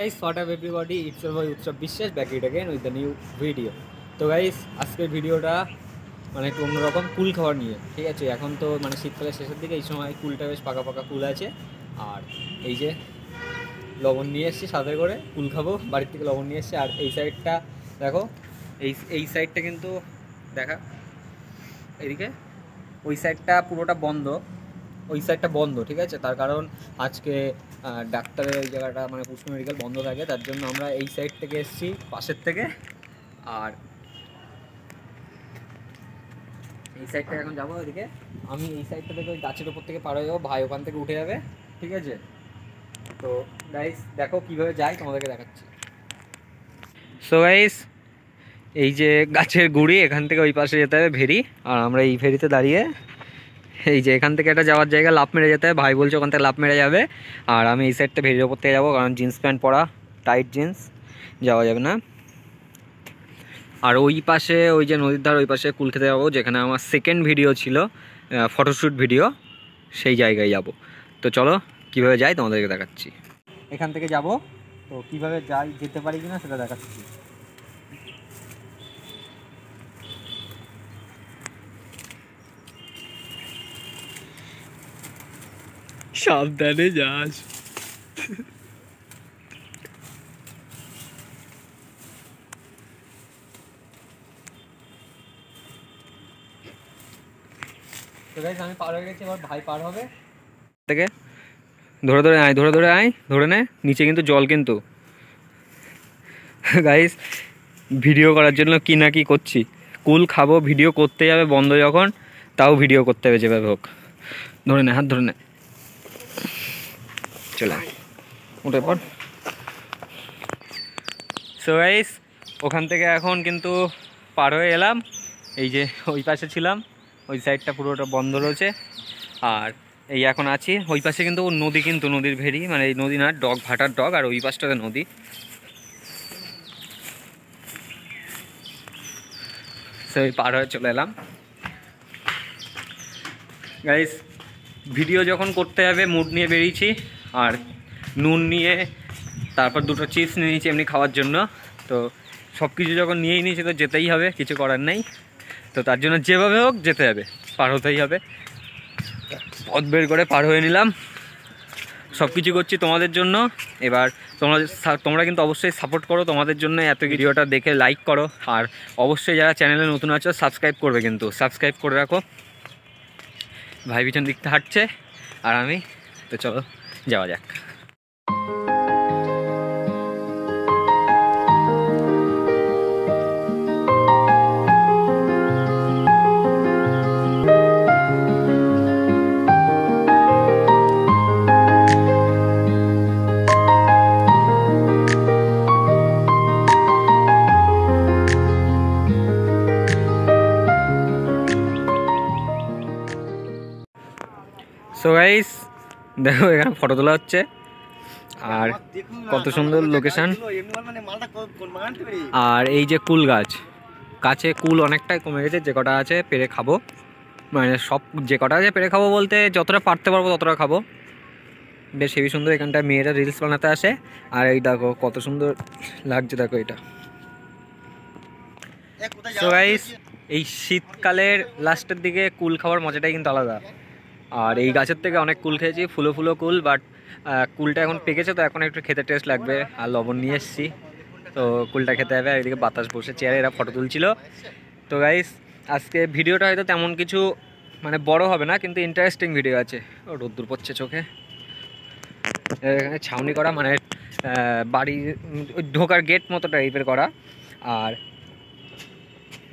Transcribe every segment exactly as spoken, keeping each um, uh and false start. Guys what up everybody it's your boy Utsav Vishesh back it again with the new video. तो guys आज के वीडियोটা মানে একটু অন্যরকম কুল খাওয়ার নিয়ে, ঠিক আছে। এখন তো মানে শীতকালের শেষের দিকে এই সময় কুলটা বেশ পাকা পাকা কুল আছে, আর এই যে লবণ নিয়ে এসেছি সাথে করে কুল খাবো, বাড়ি থেকে লবণ নিয়ে এসেছি। আর এই সাইডটা দেখো, এই এই সাইডটা কিন্তু দেখা, এদিকে ওই সাইডটা পুরোটা বন্ধ, ওই সাইডটা বন্ধ, ঠিক আছে। তার কারণ আজকে ডাক্তারের ওই জায়গাটা মানে পুষ্প মেডিকেল বন্ধ থাকে, তার জন্য আমরা এই সাইড থেকে এসেছি পাশের থেকে। আর এই সাইডটা এখন যাবো ওইদিকে, আমি এই সাইডটা থেকে ওই গাছের ওপর থেকে পার হয়ে যাবো, ভাই ওখান থেকে উঠে যাবে, ঠিক আছে। তো গাইস দেখো কীভাবে যাই তোমাদেরকে দেখাচ্ছি। সো গাইস এই যে গাছের গুঁড়ি, এখান থেকে ওই পাশে যেতে হবে ভেরি, আর আমরা এই ভেরিতে দাঁড়িয়ে এই যে এখান থেকে একটা যাওয়ার জায়গা লাফ মেরে যেতে হয়, ভাই বলছে ওখান থেকে লাফ মেরে যাবে। আর আমি এই সাইডটা ভেরির ওপর থেকে যাবো, কারণ জিন্স প্যান্ট পরা, টাইট জিন্স, যাওয়া যাবে না। আর ওই পাশে ওই যে নদীর ধার, ওই পাশে কুল খেতে যাবো, যেখানে আমার সেকেন্ড ভিডিও ছিল, ফটোশ্যুট ভিডিও, সেই জায়গায় যাব। তো চলো কীভাবে যাই তোমাদেরকে দেখাচ্ছি। এখান থেকে যাব, তো কীভাবে যাই যেতে পারি কিনা সেটা দেখাচ্ছি। সাবধানে যাস। আমি পার হয়ে গেছি, আমার ভাই পার হবে। থেকে ধরে ধরে আয়, ধরে ধরে আয়, ধরে নে। নিচে কিন্তু জল, কিন্তু গাইস ভিডিও করার জন্য কি না কি করছি। কুল খাবো, ভিডিও করতে যাবে বন্ধ যখন, তাও ভিডিও করতে হবে যেভাবে হোক। ধরে নে, হাত ধরে নে, চলে উঠে পর। সো গাইস ওখান থেকে এখন কিন্তু পার হয়ে এলাম, এই যে ওই পাশে ছিলাম, ওই সাইডটা পুরোটা বন্ধ রয়েছে। আর এই এখন আছি ওই পাশে, কিন্তু নদী, কিন্তু নদীর ভেরি, মানে এই নদী না, ডগ, ভাটার ডগ, আর ওই পাশটাতে নদী। সো এই পার হয়ে চলে এলাম। গাইস ভিডিও যখন করতে হবে মুড নিয়ে বেরিয়েছি, আর নুন নিয়ে, তারপর দুটো চিপস নিয়ে নিয়েছি এমনি খাওয়ার জন্য। তো সব কিছু যখন নিয়েই নিয়েছি তো যেতেই হবে, কিছু করার নেই। তো তার জন্য যেভাবে হোক যেতে হবে, পার হতেই হবে। পথ বের করে পার হয়ে নিলাম, সব কিছু করছি তোমাদের জন্য। এবার তোমরা তোমরা কিন্তু অবশ্যই সাপোর্ট করো, তোমাদের জন্য এত ভিডিওটা দেখে লাইক করো। আর অবশ্যই যারা চ্যানেলে নতুন আছো সাবস্ক্রাইব করবে, কিন্তু সাবস্ক্রাইব করে রাখো। ভাই পিছন দিকটা হাঁটছে আর আমি, তো চলো যাওয়া যাক। সো গাইস দেখো এখানে ফটো তোলা হচ্ছে, আর কত সুন্দর লোকেশান। আর এই যে কুল গাছ, কাছে কুল অনেকটাই কমে গেছে, যে কটা আছে পেরে খাবো, মানে সব যে কটা আছে পেরে খাবো বলতে যতটা পারতে পারবো ততটা খাবো। বেশ হেবি সুন্দর, এখানটা মেয়েরা রিলস বানাতে আসে। আর এই দেখো কত সুন্দর লাগছে, দেখো এটা। সো গাইস এই শীতকালের লাস্টের দিকে কুল খাওয়ার মজাটাই কিন্তু আলাদা। আর এই গাছের থেকে অনেক কুল খেয়েছি, ফুলো ফুলো কুল, বাট কুলটা এখন পেকেছে, তো এখন একটু খেতে টেস্ট লাগবে। আর লবণ নিয়ে এসেছি, তো কুলটা খেতে হবে। আর এদিকে বাতাস বসে চেয়ারে এরা ফটো তুলছিল। তো গাইস আজকে ভিডিওটা হয়তো তেমন কিছু মানে বড় হবে না, কিন্তু ইন্টারেস্টিং ভিডিও আছে। ও রোদ্দুর পড়ছে চোখে। এখানে ছাউনি করা, মানে বাড়ির ঢোকার গেট মতো টাইপের করা, আর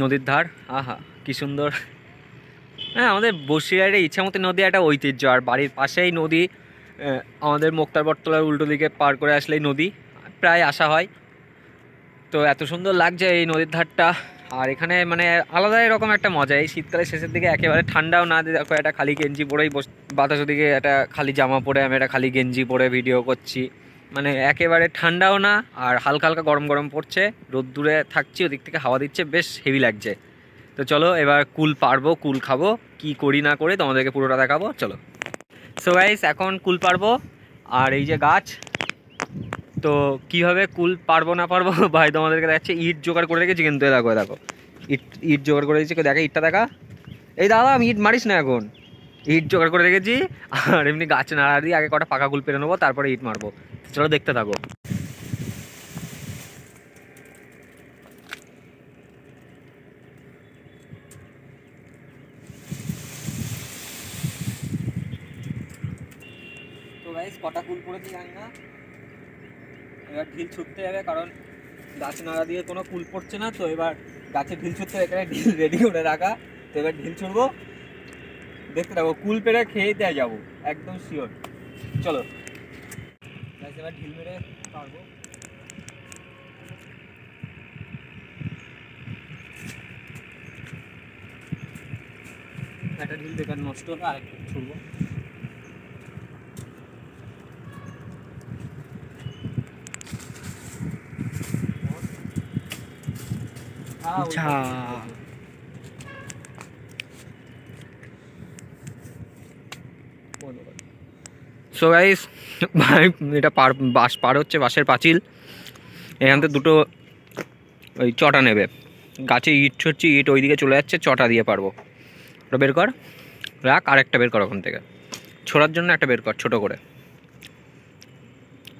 নদীর ধার, আহা কি সুন্দর। হ্যাঁ, আমাদের বসিরহাটে ইচ্ছামতি নদী একটা ঐতিহ্য, আর বাড়ির পাশেই নদী। আমাদের মোক্তার বটতলার উল্টো দিকে পার করে আসলেই নদী, প্রায় আসা হয়। তো এত সুন্দর লাগছে এই নদীর ধারটা। আর এখানে মানে আলাদা এরকম একটা মজা, এই শীতকালের শেষের দিকে একেবারে ঠান্ডাও না, দেখো একটা খালি গেঞ্জি পরেই বস, বাতাসের দিকে একটা খালি জামা পরে আমি একটা খালি গেঞ্জি পরে ভিডিও করছি। মানে একেবারে ঠান্ডাও না, আর হালকা হালকা গরম গরম পড়ছে, রোদ্দুরে থাকছি, ওদিক থেকে হাওয়া দিচ্ছে, বেশ হেভি লাগছে। তো চলো এবার কুল পারবো, কুল খাবো, কি করি না করে তোমাদেরকে পুরোটা দেখাবো, চলো। সো গাইস এখন কুল পারবো। আর এই যে গাছ, তো কীভাবে কুল পারবো না পারবো ভাই তোমাদেরকে দেখাচ্ছে। ইট জোগাড় করে রেখেছি কিন্তু, এ দেখো দেখো ইট ইট জোগাড় করে রেখেছি, দেখা ইটটা দেখা। এই দাদা আমি ইট মারিস না এখন, ইট জোগাড় করে রেখেছি আর এমনি গাছ নাড়া দিয়ে আগে কটা পাকা কুল পেরে নেবো, তারপরে ইট মারবো। চলো দেখতে থাকো। কটা কুল পড়েছি জানি না, এবার ঢিল ছুটতে যাবে কারণ গাছ নাড়া দিয়ে কোনো কুল পড়ছে না। তো এবার গাছে ঢিল ছুটতে এখানে ঢিল রেডি করে রাখা, তো এবার ঢিল ছুটবো, দেখতে থাকবো। কুল পেড়ে খেয়ে দেওয়া যাবো একদম শিওর। চলো গাছ এবার ঢিল মেরে পারবো। একটা ঢিল বেকার নষ্ট হবে, আরেকটু ছুটবো। আচ্ছা সো গাইস ভাই এটা পার বাস পার হচ্ছে, বাসের পাঁচিল। এখান থেকে দুটো ওই চটা নেবে, গাছে ইট ছড়ছে, ইট ওইদিকে চলে যাচ্ছে, চটা দিয়ে পারবো। ওটা বের কর রাখ, আর একটা বের কর ওখান থেকে ছোড়ার জন্য, একটা বের কর ছোটো করে,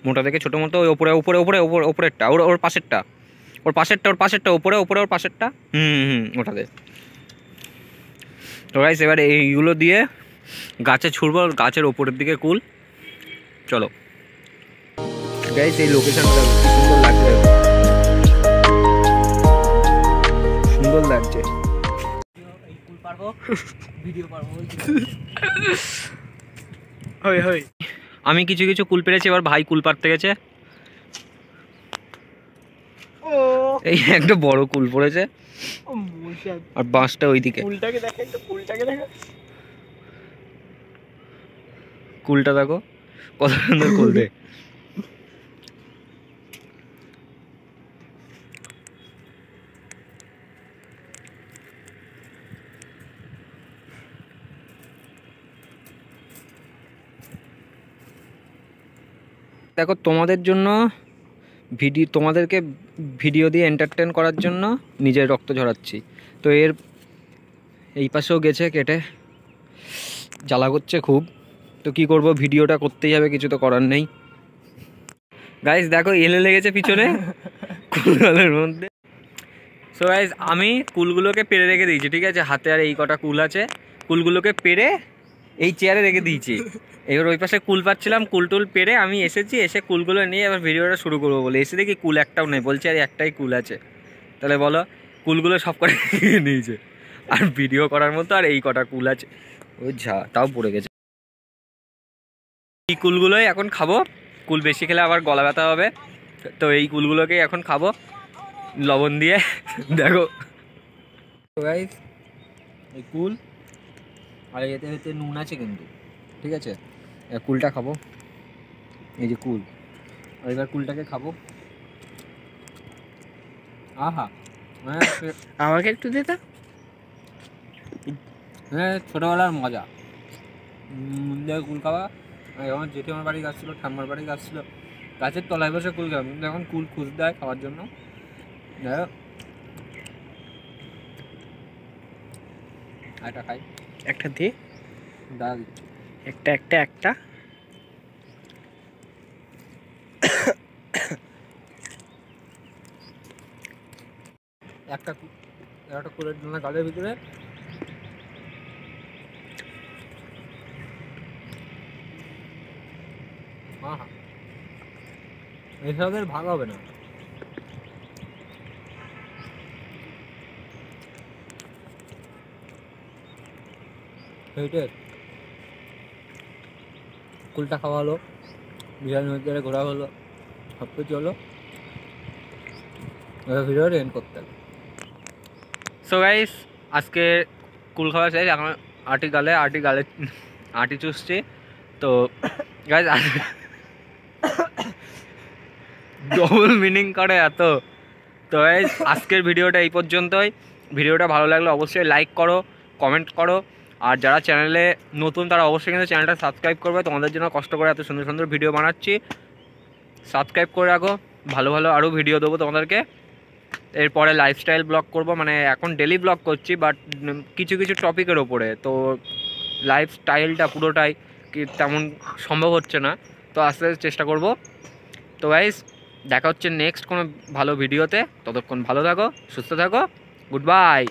মোটা থেকে ছোটো মতো। ওই ওপরে ওপরে ওপরে ওপর ওপরেরটা ওর ওর পাশেরটা ওর পাশেরটা ওর পাশেরটা ওপরে ওপরে ওর পাশেরটা হুম হুম ওটা দে। তো গাইস এবার এইগুলো দিয়ে গাছে ছুড়বো, গাছের ওপরের দিকে কুল। চলো গাইস এই লোকেশনটা সুন্দর লাগছে, সুন্দর লাগছে। এই কুল পারবো, ভিডিও পারবো। হই হই আমি কিছু কিছু কুল পেরেছি, এবার ভাই কুল পারতে গেছে। এই একটা বড় কুল পড়েছে আর বাঁশটা ওইদিকে। কুলটাকে দেখো একটু, কুলটাকে দেখো, কুলটা দেখো কত সুন্দর কুল। দে দেখো তোমাদের জন্য ভিডিও, তোমাদেরকে ভিডিও দিয়ে এন্টারটেন করার জন্য নিজের রক্ত ঝরাচ্ছি। তো এর এই পাশেও গেছে কেটে, জ্বালা করছে খুব। তো কি করব, ভিডিওটা করতেই হবে, কিছু তো করার নেই। গাইস দেখো এলে লেগেছে পিছনে কুলের মধ্যে। সো গাইস আমি কুলগুলোকে পেরে রেখে দিয়েছি, ঠিক আছে? হাতে আর এই কটা কুল আছে, কুলগুলোকে পেরে এই চেয়ারে রেখে দিয়েছি। এবার ওই পাশে কুল পাচ্ছিলাম, কুল টুল পেরে আমি এসেছি, এসে কুলগুলো নিয়ে এবার ভিডিওটা শুরু করবো বলে এসে দেখি কুল একটাও নেই। বলছি আর একটাই কুল আছে, তাহলে বলো কুলগুলো সব কটা নিয়েছে, আর ভিডিও করার মতো আর এই কটা কুল আছে। ও যা, তাও পড়ে গেছে। এই কুলগুলোই এখন খাবো, কুল বেশি খেলে আবার গলা ব্যথা হবে। তো এই কুলগুলোকে এখন খাবো লবণ দিয়ে। দেখো গাইস এই কুল আর এতে এতে নুন আছে কিন্তু, ঠিক আছে? কুলটা খাবো, এই যে কুল, আর এবার কুলটাকে খাবো। আহা, আমাকে একটু দে। হ্যাঁ, ছোটোবেলার মজা কুল খাওয়া। এখন যেটি আমার বাড়ি গাছ ছিল, ঠাম্মার বাড়ি গাছ ছিল, গাছের তলায় বসে কুল খাওয়া। কিন্তু এখন কুল খুঁজ দেয় খাওয়ার জন্য। একটা খাই, একটা দিয়ে দাদা দিচ্ছি, একটা একটা একটা একটা একটা কুলের জন্য গালের ভিতরে। হ্যাঁ, এসবের ভাগ হবে না। কুলটা খাওয়া হলো, বিরিয়ানির মধ্যে ঘোরা হলো, সব কিছু হলো, ভিডিও এন্ড করতে হবে। সো গাইস আজকে কুল খাওয়া শেষ, এখন আটি গালে আটি গালে আটি চুষছি। তো গাইস ডবল মিনিং করে এত। তো গাইস আজকের ভিডিওটা এই পর্যন্তই। ভিডিওটা ভালো লাগলে অবশ্যই লাইক করো, কমেন্ট করো, আর যারা চ্যানেলে নতুন তারা অবশ্যই কিন্তু চ্যানেলটা সাবস্ক্রাইব করবে। তোমাদের জন্য কষ্ট করে এত সুন্দর সুন্দর ভিডিও বানাচ্ছি। সাবস্ক্রাইব করে রাখো, ভালো ভালো আরও ভিডিও দেবো তোমাদেরকে। এরপরে লাইফস্টাইল ব্লগ করব, মানে এখন ডেলি ব্লগ করছি বাট কিছু কিছু টপিকের ওপরে, তো লাইফস্টাইলটা পুরোটাই কি তেমন সম্ভব হচ্ছে না, তো আস্তে আস্তে চেষ্টা করব। তো গাইস দেখা হচ্ছে নেক্সট কোনো ভালো ভিডিওতে, ততক্ষণ ভালো থাকো, সুস্থ থাকো, গুড বাই।